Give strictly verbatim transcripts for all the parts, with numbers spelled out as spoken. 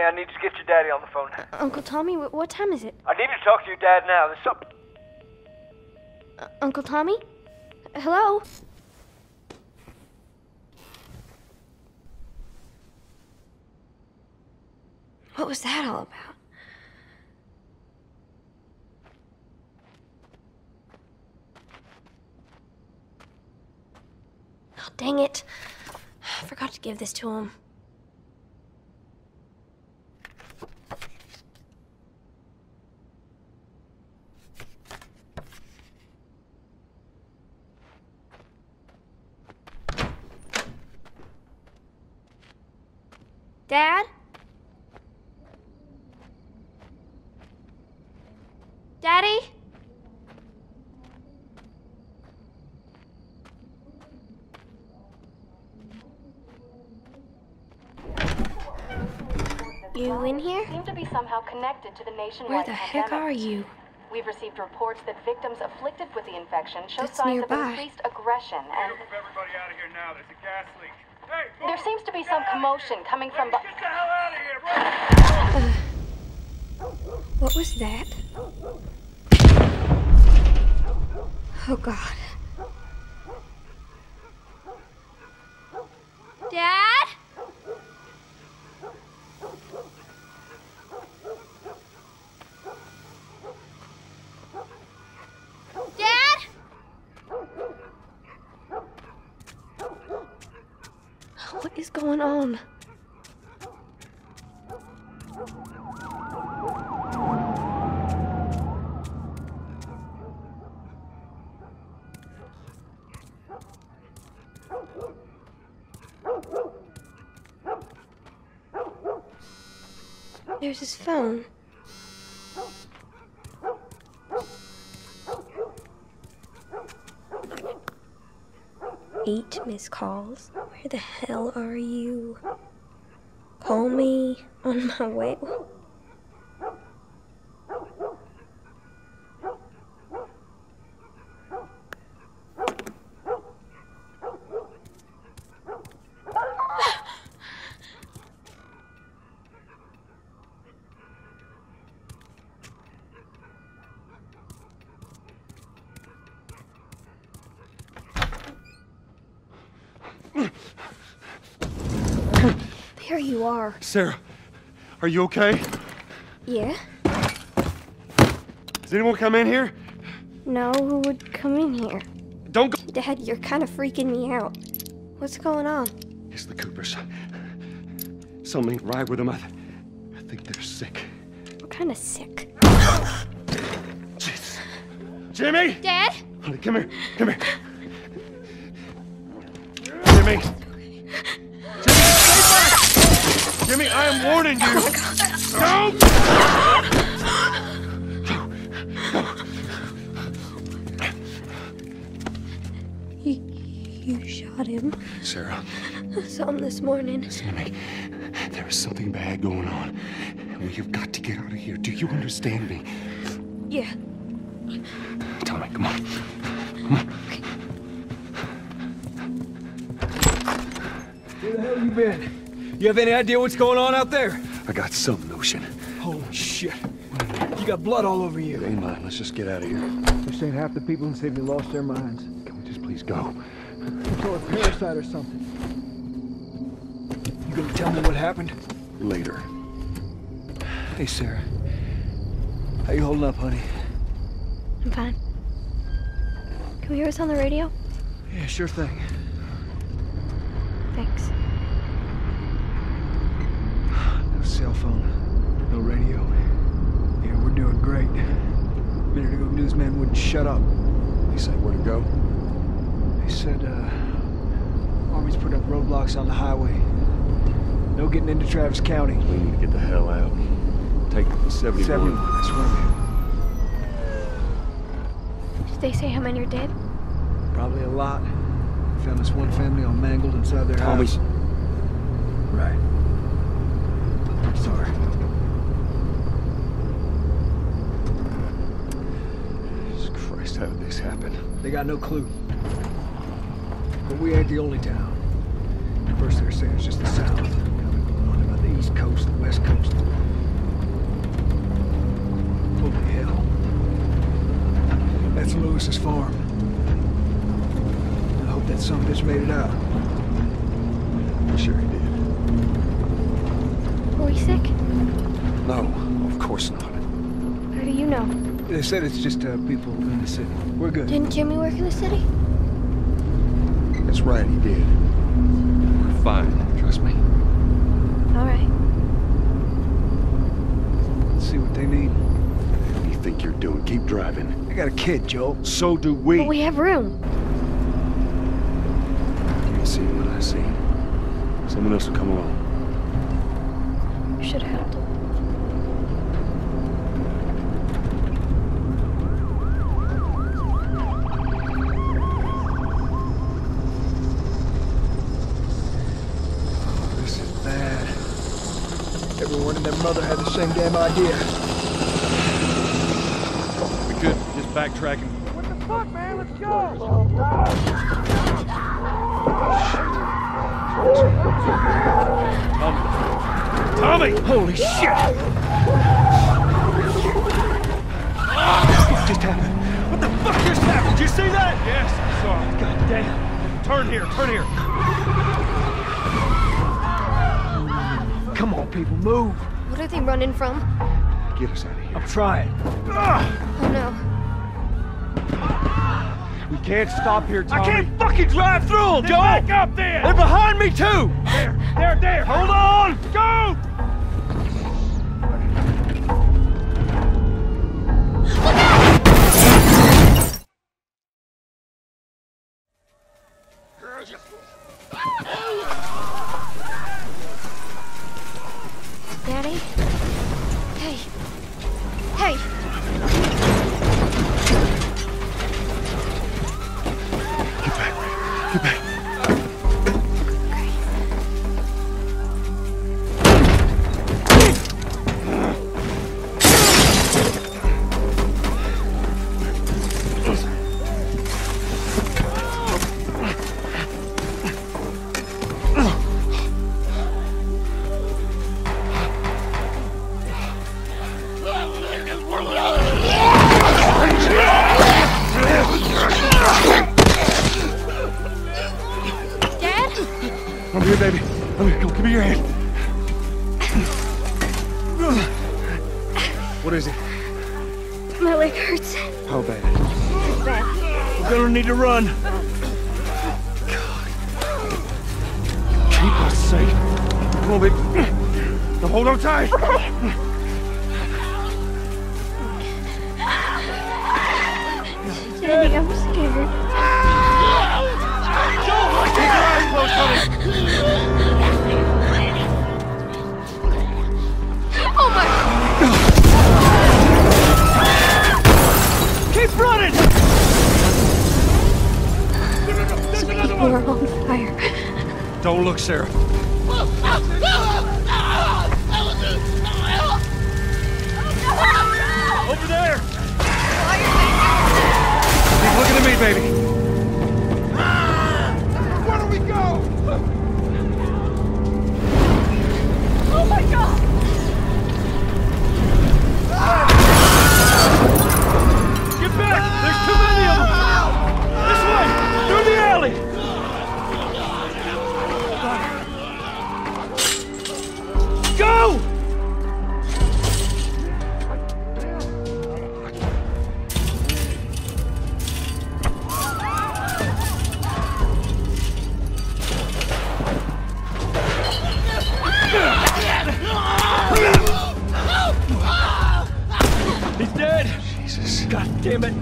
I need to get your daddy on the phone. Uh, Uncle Tommy, what, what time is it? I need to talk to your dad now. There's something... Uh, Uncle Tommy? Hello? What was that all about? Oh, dang it. I forgot to give this to him. Dad? Daddy? You in here? Seem to be somehow connected to the nationwide. Where the heck are you? We've received reports that victims afflicted with the infection show signs of increased aggression and... Move everybody out of here now. There's a gas leak. Hey, there seems to be some commotion coming from... Get the hell out of here, bro! Uh, what was that? Oh, God. Dad? Going on? There's his phone. Eight missed calls. Where the hell are you? Call me on my way. There you are. Sarah, are you okay? Yeah. Does anyone come in here? No, who would come in here? Don't go- Dad, you're kind of freaking me out. What's going on? It's the Coopers. Something ride with them. I, th I think they're sick. What kind of sick? Jesus. Jimmy! Dad? Honey, come here. Come here. Jimmy. Jimmy, stay back! Jimmy, I am warning you. Oh my God. Don't! You shot him. Sarah. I saw him this morning. Listen to me. There is something bad going on. We have got to get out of here. Do you understand me? Yeah. Tommy, come on. Come on. Okay. Where the hell have you been? You have any idea what's going on out there? I got some notion. Holy shit. You got blood all over you. It ain't mine. Let's just get out of here. This ain't half the people in the city lost their minds. Can we just please go? Or a parasite or something. You gonna tell me what happened? Later. Hey, Sarah. How you holding up, honey? I'm fine. Can we hear us on the radio? Yeah, sure thing. Thanks. No cell phone. No radio. Yeah, we're doing great. A minute ago, newsman wouldn't shut up. He said where to go. He said, uh, Army's put up roadblocks on the highway. No getting into Travis County. We need to get the hell out. Take seventy-one. seventy-one, that's where I'm at. Did they say how many are dead? Probably a lot. We found this one family all mangled inside their Tommy's. house. Right. I'm sorry. Jesus Christ, how did this happen? They got no clue. But we ain't the only town. First they're saying it's just the South. Now they're going on about the East Coast, the West Coast. Holy hell. That's Lewis's farm. I hope that son of a bitch made it out. I'm sure he did. Are we sick? No, of course not. How do you know? They said it's just uh, people in the city. We're good. Didn't Jimmy work in the city? That's right, he did. We're fine. Trust me. All right. Let's see what they need. What do you think you're doing? Keep driving. I got a kid, Joel. So do we. But we have room. You see what I see. Someone else will come along. You should have helped. Mother had the same damn idea. We could just backtrack and. What the fuck, man? Let's go! Oh, Tommy! Tommy! Holy shit! What just happened? What the fuck just happened? Did you see that? Yes, I saw it. God damn. Turn here, turn here. Come on, people, move. What are they running from? Get us out of here. I'm trying. Oh no. We can't stop here, Tommy. I can't fucking drive through them, Joel! Back up there! They're behind me too! There, there, there! Hold on! Go! What is it? My leg hurts. How bad? It's bad. We're gonna need to run. God. Keep us safe. Come on, baby. Now hold on tight. Okay. Daddy, I'm scared. Oh my! Keep running! There's another one. We're on fire. Don't look, Sarah. Over there! Look at me, baby. Where do we go? Oh my God! Get back! There's too many of them. This way, through the alley. Go! God damn it!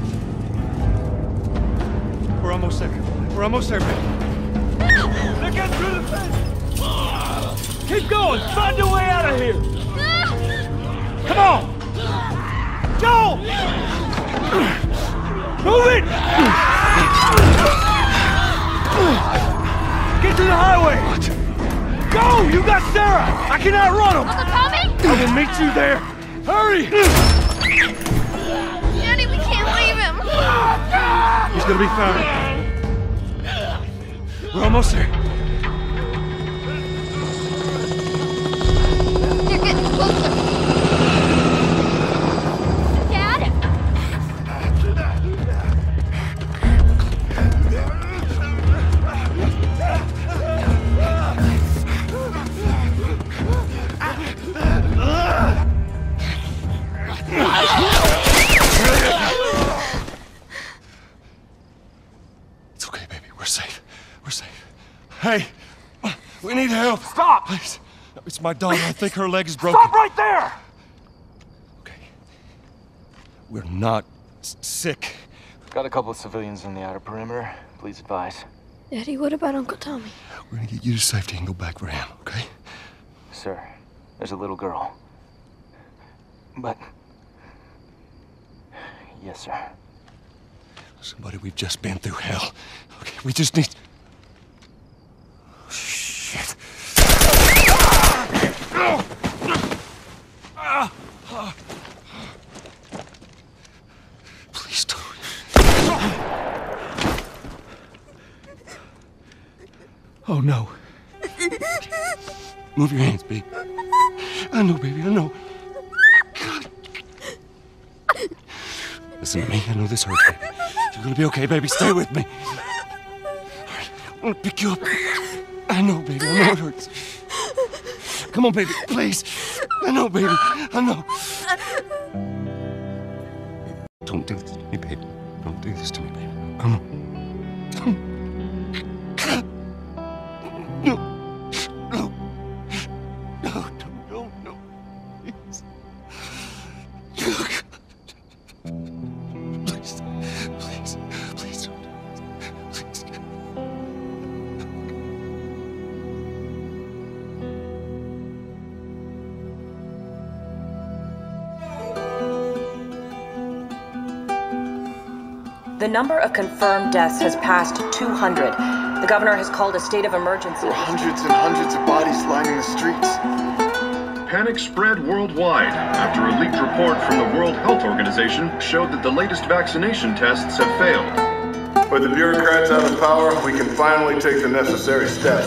We're almost there. We're almost there, man. They're getting through the fence! Keep going! Find a way out of here! Come on! Joel! Move it! Get to the highway! Go! You got Sarah! I cannot run him! Uncle Tommy? I will meet you there! Hurry! He's gonna be fine. We're almost there. They're getting closer. Stop! Please. It's my daughter. I think her leg is broken. Stop right there! Okay. We're not sick. Got a couple of civilians in the outer perimeter. Please advise. Daddy, what about Uncle Tommy? We're gonna get you to safety and go back for him, okay? Sir, there's a little girl. But... Yes, sir. Somebody, we've just been through hell. Okay, we just need... Shit. Please don't. Oh no. Move your hands, baby. I know, baby, I know. God. Listen to me, I know this hurts, baby. You're gonna be okay, baby. Stay with me. Alright, I'm gonna pick you up. I know, baby. I know it hurts. Come on, baby. Please. I know, baby. I know. Don't do this to me, baby. Don't do this to me, baby. I know. No. No. No, no, no, no. Please. Please. Please. Please don't. Please. The number of confirmed deaths has passed two hundred. The governor has called a state of emergency. There are hundreds and hundreds of bodies lining the streets. Panic spread worldwide after a leaked report from the World Health Organization showed that the latest vaccination tests have failed. With the bureaucrats out of power, we can finally take the necessary steps.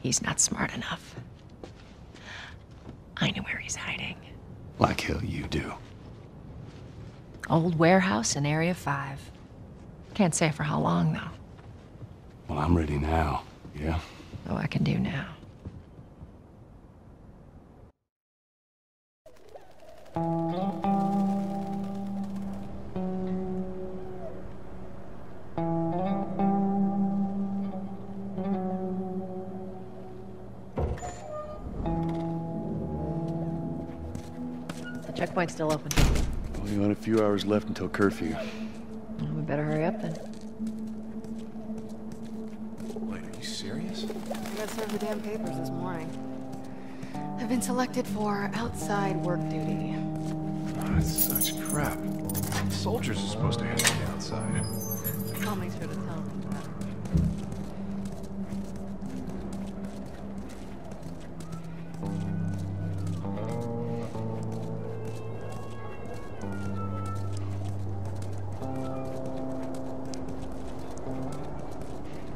He's not smart enough. I know where he's hiding. Like hell you do. Old warehouse in Area Five. Can't say for how long, though. Well, I'm ready now, yeah? Oh, I can do now. Checkpoint's still open. Only on a few hours left until curfew. Well, we better hurry up then. Wait, are you serious? I got served the damn papers this morning. I've been selected for outside work duty. Oh, that's such crap. Soldiers are supposed to handle the outside. I'll make sure to tell them.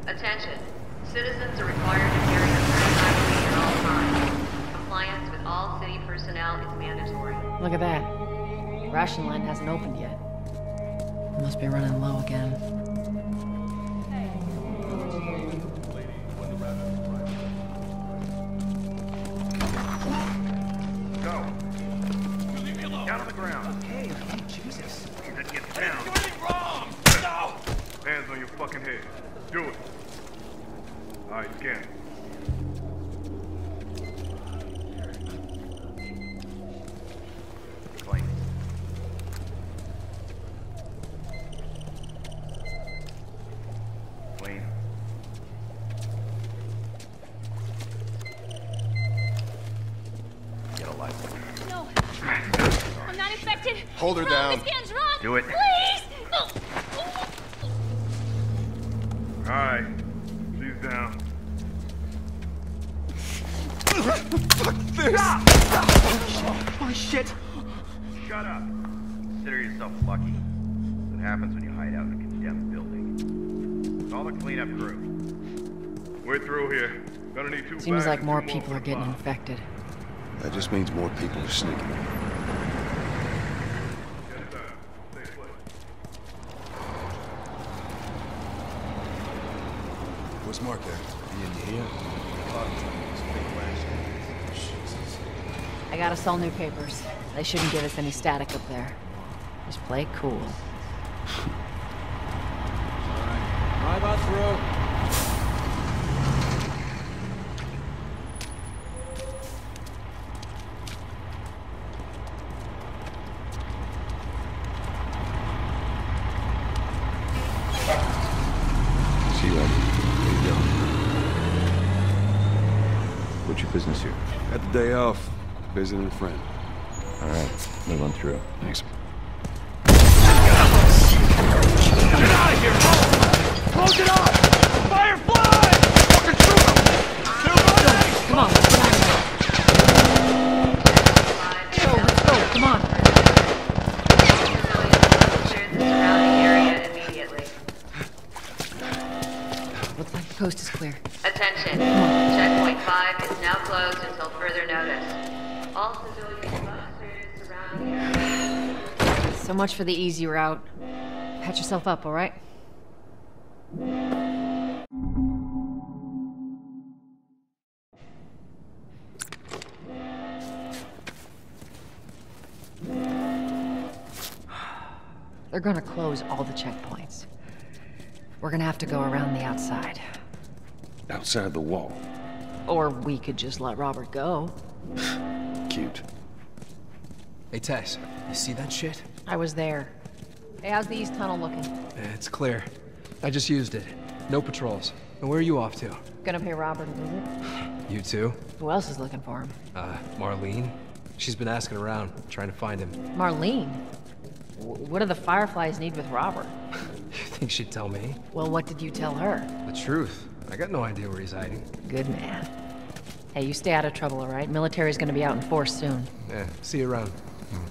Attention. Citizens are required to carry a certified at all times. Compliance with all city personnel is mandatory. Look at that. The ration line hasn't opened yet. It must be running low again. Go. You leave me alone. Down on the ground. Okay, oh, Jesus. You didn't get down. You're doing wrong. No. Hands on your fucking head. Do it. All right, you can. Get a life. No. I'm not infected. Hold her run, down. Miss Gans, run. Do it. Please. All right, she's down. Fuck this! Ah! Ah! Oh, shit! Shut up. Consider yourself lucky. It happens when you hide out in a condemned building. Call the cleanup crew. We're through here. Gonna need two. Seems like more people are getting infected. That just means more people are sneaking. What's Mark there? He didn't hear? I got us all new papers. They shouldn't give us any static up there. Just play cool. All right. I'm about through. Business here. Got the day off. Visiting a friend. All right, move on through. Thanks. Get out of here! Close it off! Firefly! Fucking shoot him! Two legs! Come on, let's go. Let's go, come on. Clear the surrounding area immediately. Looks like the coast is clear. Attention. Checkpoint five is now closed until further notice. All civilian buses around here. So much for the easy route. Patch yourself up, all right? They're gonna close all the checkpoints. We're gonna have to go around the outside. Outside the wall. Or we could just let Robert go. Cute. Hey, Tess, you see that shit? I was there. Hey, how's the East Tunnel looking? It's clear. I just used it. No patrols. And where are you off to? Gonna pay Robert a visit. You too? Who else is looking for him? Uh, Marlene. She's been asking around, trying to find him. Marlene? W- what do the Fireflies need with Robert? You think she'd tell me? Well, what did you tell her? The truth. I got no idea where he's hiding. Good man. Hey, you stay out of trouble, all right? Military's gonna be out in force soon. Yeah, see you around. Hmm.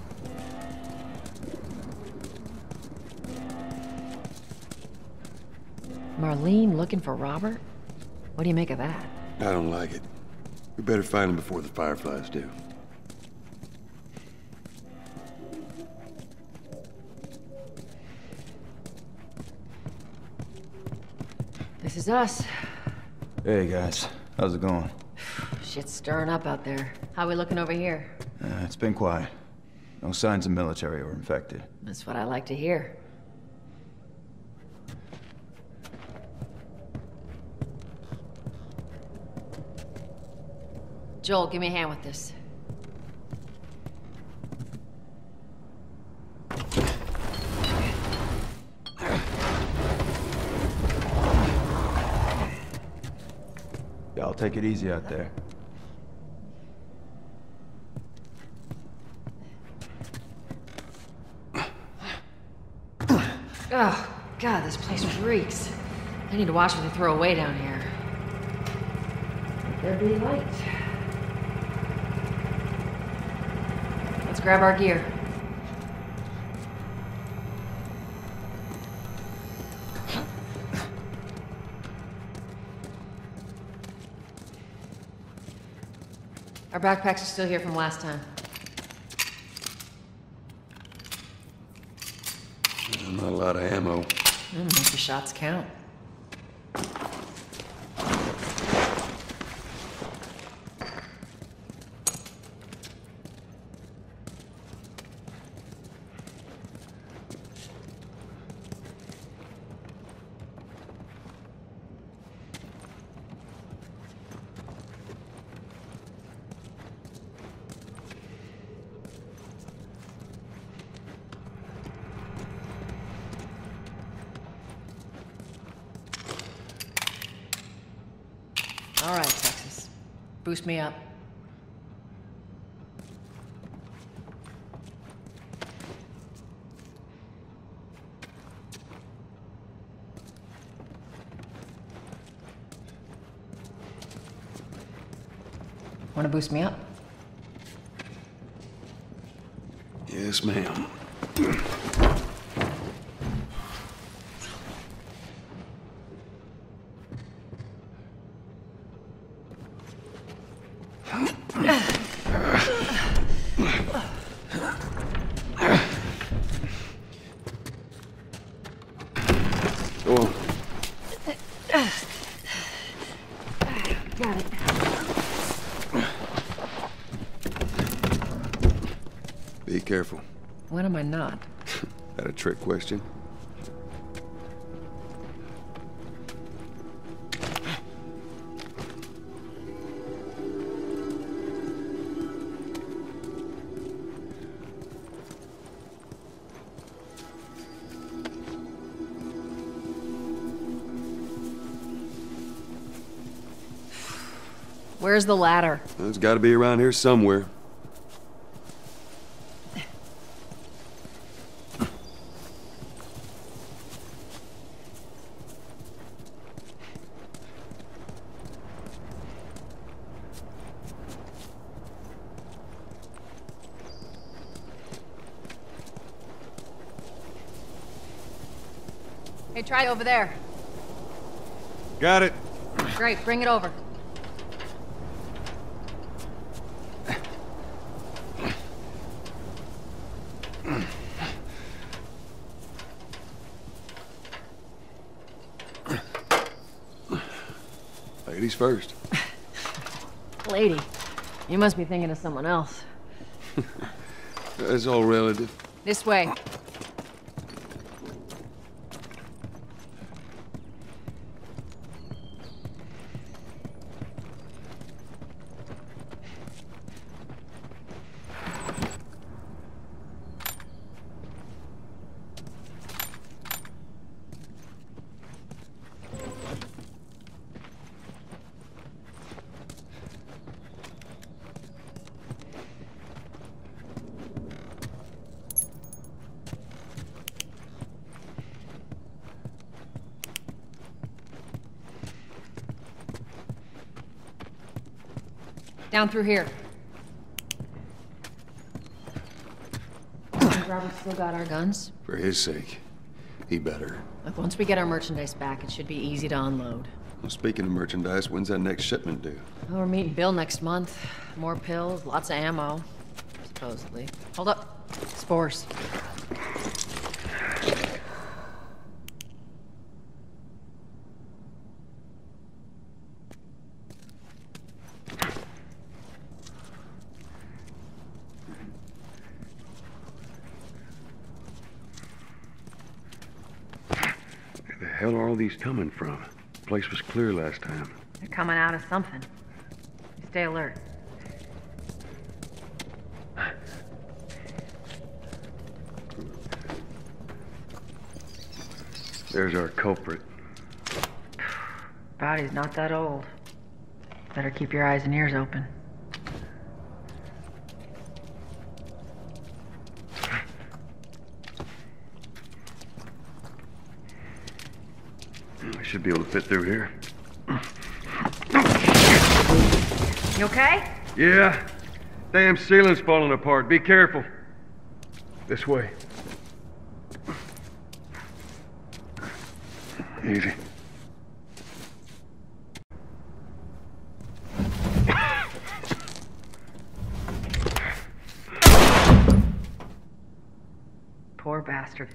Marlene looking for Robert? What do you make of that? I don't like it. We better find him before the Fireflies do. This is us. Hey guys, how's it going? Shit's stirring up out there. How we looking over here? Uh, it's been quiet. No signs of military or infected. That's what I like to hear. Joel, give me a hand with this. I'll take it easy out there. Oh, God, this place reeks. I need to watch what they throw away down here. There'd be light. Let's grab our gear. Our backpacks are still here from last time. Not a lot of ammo. Mm, make your shots count. All right, Texas. Boost me up. Want to boost me up? Yes, ma'am. Go on. When am I not? That a trick question? Where's the ladder? Well, it's got to be around here somewhere. Hey, try over there. Got it. Great, bring it over. Ladies first. Lady, you must be thinking of someone else. It's all relative. This way. Down through here. Robert still got our guns? For his sake, he better. Look, once we get our merchandise back, it should be easy to unload. Well, speaking of merchandise, when's that next shipment due? Well, we're meeting Bill next month. More pills, lots of ammo, supposedly. Hold up, spores. Where the hell are all these coming from? The place was clear last time. They're coming out of something. Stay alert. There's our culprit. Body's not that old. Better keep your eyes and ears open. Should be able to fit through here. You okay? Yeah. Damn ceiling's falling apart. Be careful. This way. Easy. Poor bastard.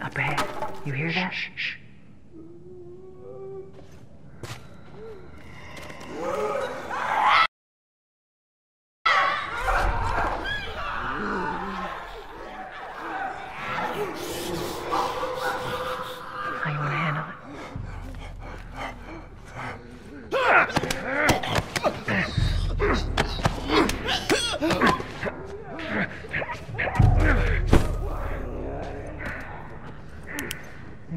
Up ahead. You hear that? Shh, shh, shh. How you want to handle it?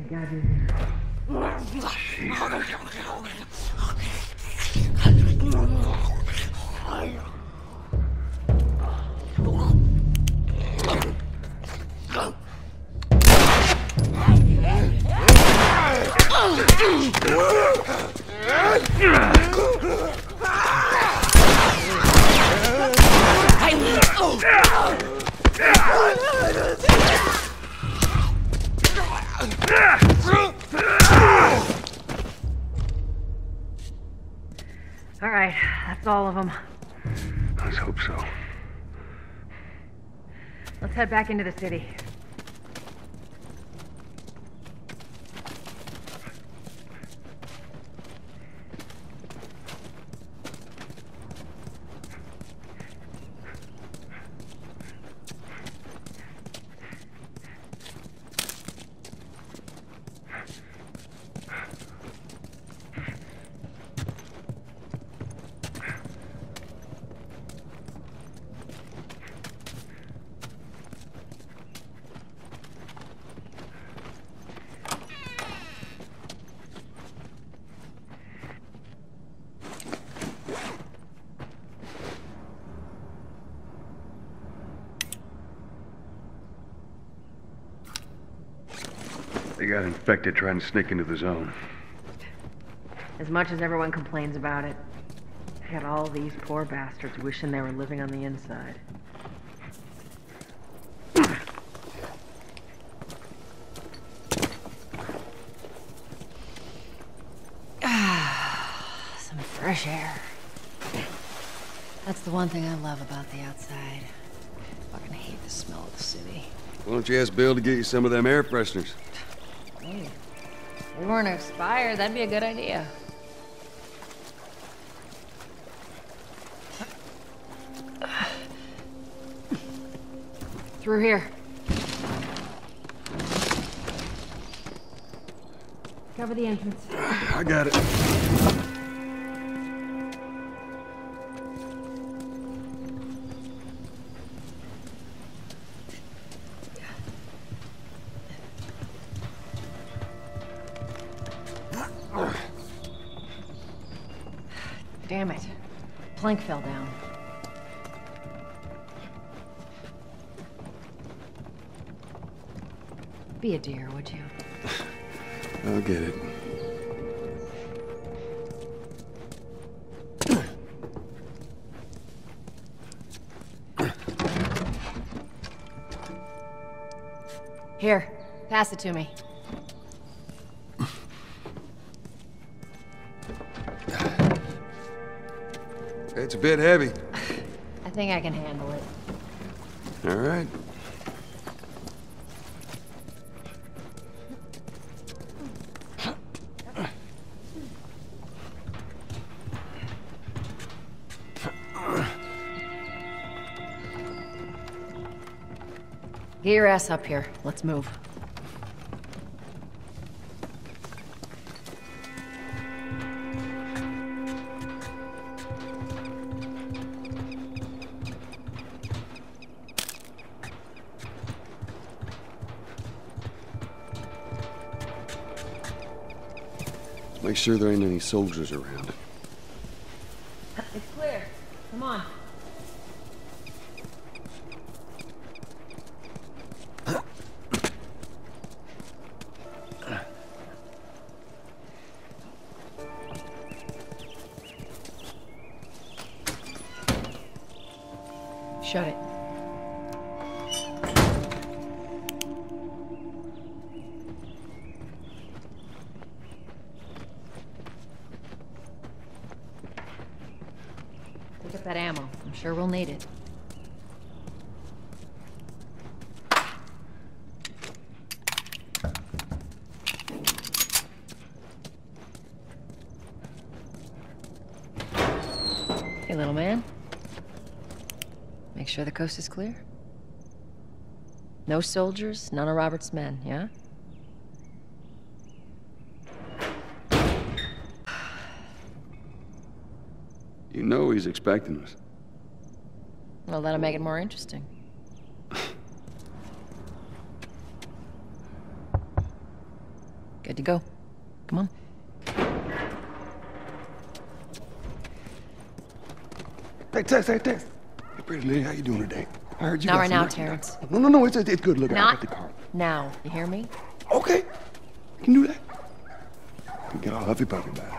God, All right, that's all of them. Let's hope so. Let's head back into the city. They got infected trying to sneak into the zone. As much as everyone complains about it, I got all these poor bastards wishing they were living on the inside. Some fresh air. That's the one thing I love about the outside. I fucking hate the smell of the city. Why don't you ask Bill to get you some of them air fresheners? Hey, we weren't expired. That'd be a good idea. Through here. Cover the entrance. I got it. Damn it. Plank fell down. Be a dear, would you? I'll get it. Here, pass it to me. It's a bit heavy. I think I can handle it. All right. Get your ass up here. Let's move. Make sure there ain't any soldiers around. It's clear. Come on. Shut it. Get that ammo. I'm sure we'll need it. Hey, little man. Make sure the coast is clear. No soldiers, none of Robert's men, yeah? You know he's expecting us. Well, that'll make it more interesting. Good to go. Come on. Hey, Tess, hey, Tess. Hey, pretty lady, how you doing today? I heard you. Not right now, Terrence. No, no, no, it's, it's good. Look, I got the car. Now, you hear me? Okay. You can do that. You can get all huffy-puffy about it.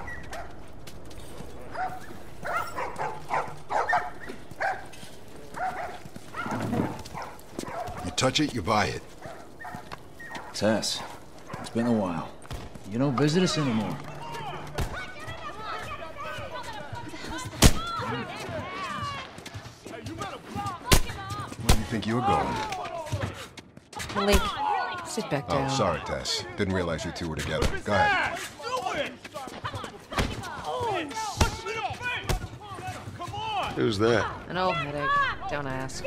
Touch it, you buy it. Tess, I'm It's been a while. You don't visit us anymore. Where do you think you're going? Malik, sit back down. Oh, sorry, Tess. Didn't realize you two were together. Go ahead. Who's that? An old headache. Don't ask.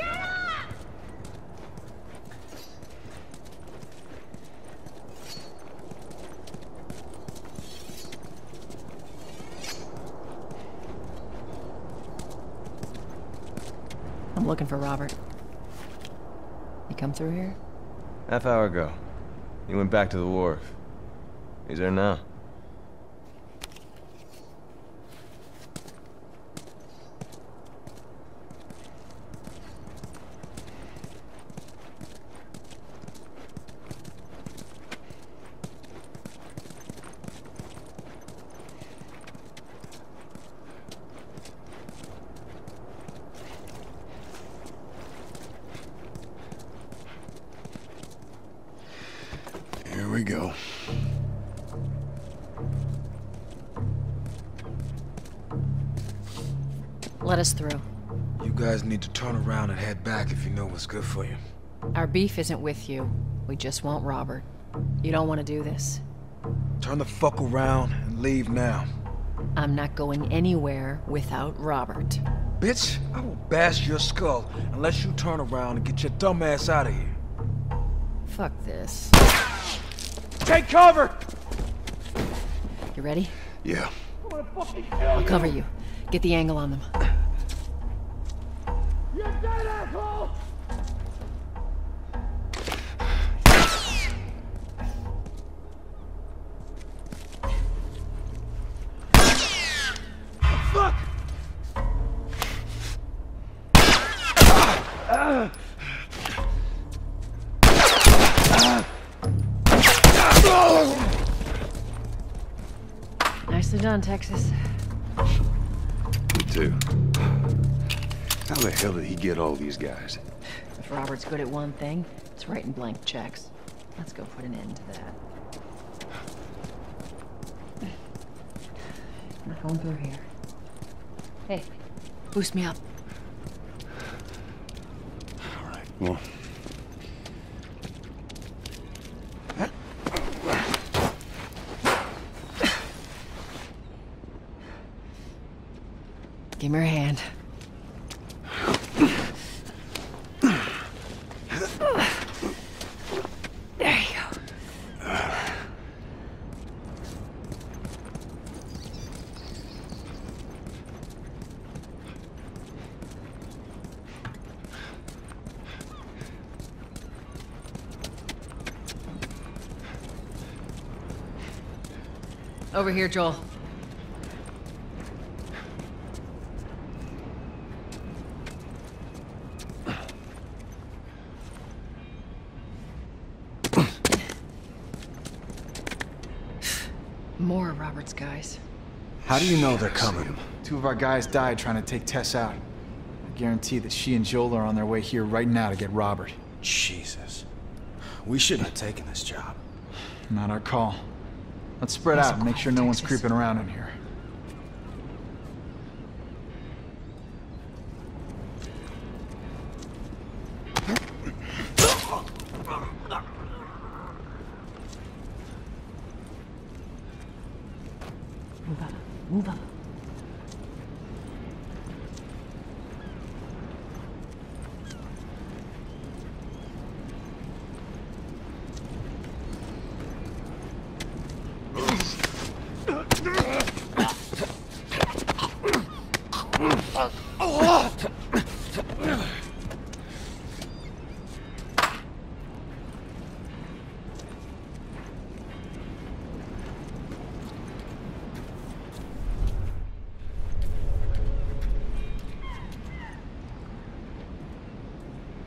I'm looking for Robert. He come through here? Half hour ago. He went back to the wharf. He's there now. Let us through. You guys need to turn around and head back if you know what's good for you. Our beef isn't with you. We just want Robert. You don't want to do this. Turn the fuck around and leave now. I'm not going anywhere without Robert. Bitch, I will bash your skull unless you turn around and get your dumb ass out of here. Fuck this. Take cover! You ready? Yeah. I'll cover you. Get the angle on them. You're dead, asshole! Fuck! Uh. Uh. Oh. Nicely done, Texas. Too. How the hell did he get all these guys? If Robert's good at one thing, it's writing blank checks. Let's go put an end to that. Not going through here. Hey, boost me up. All right, well. Give me your hand. There you go. Over here, Joel. More Robert's guys. How do you know they're coming? Two of our guys died trying to take Tess out. I guarantee that she and Joel are on their way here right now to get Robert. Jesus. We shouldn't have taken this job. Not our call. Let's spread out and make sure no one's creeping around in here. Move up, move up.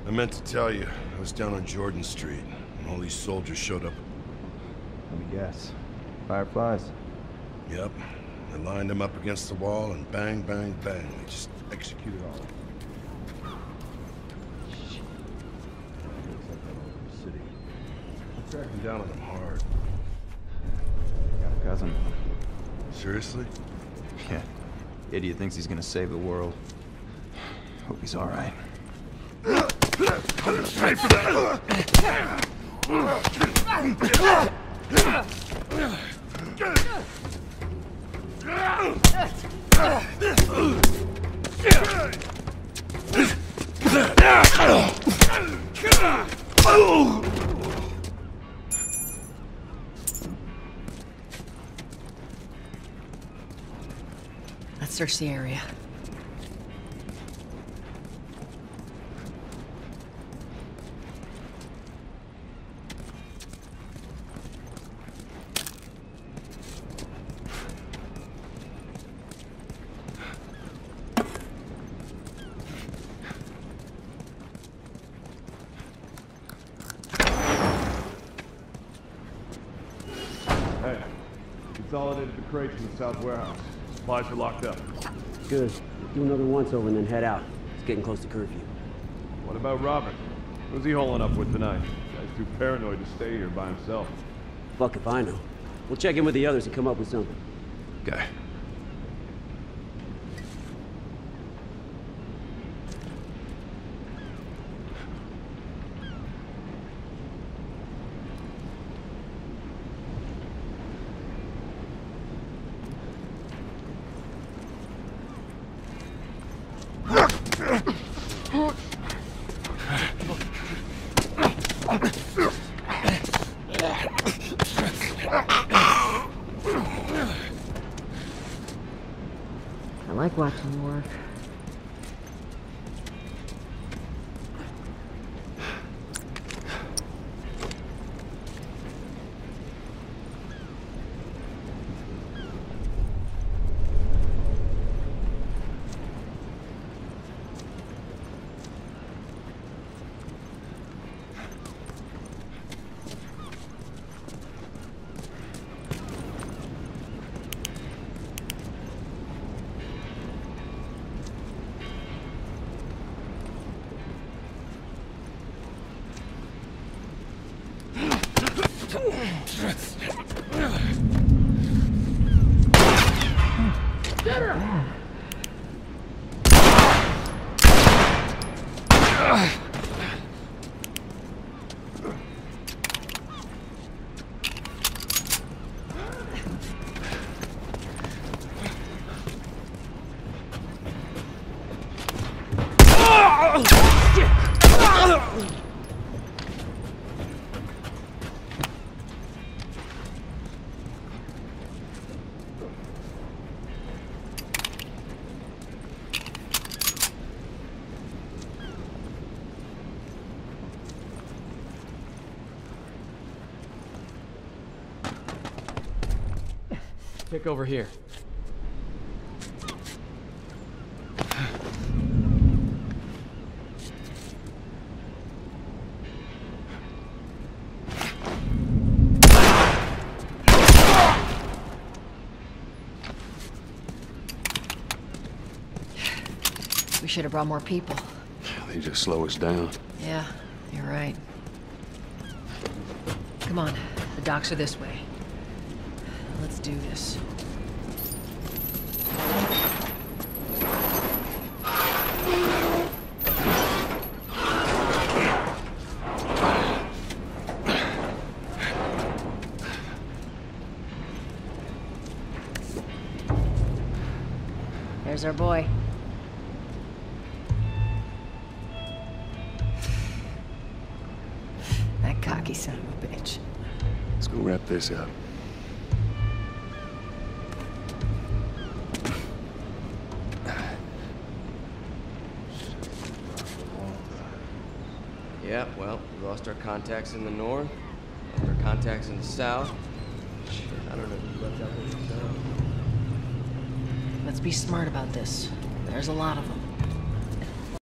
I meant to tell you, I was down on Jordan Street, and all these soldiers showed up. Let me guess. Fireflies? Yep. They lined them up against the wall, and bang, bang, bang. They just executed all of them. Shit. It looks like that over the city. They're cracking down on them hard. hasn't. Seriously? Yeah. Idiot thinks he's gonna save the world. Hope he's all right. Pay for that. Let's search the area. Hey, consolidated the crates in the south warehouse. Supplies are locked up. Good. Do another once-over and then head out. It's getting close to curfew. What about Robert? Who's he holing up with tonight? Guy's too paranoid to stay here by himself. Fuck if I know. We'll check in with the others and come up with something. Okay. I like watching you work. Pick over here. We should have brought more people. They just slow us down. Yeah, you're right. Come on, the docks are this way. Let's do this. There's our boy. That cocky son of a bitch. Let's go wrap this up. Yeah, well, we lost our contacts in the north, lost our contacts in the south. Shit, I don't know if we left out there. Let's be smart about this. There's a lot of them.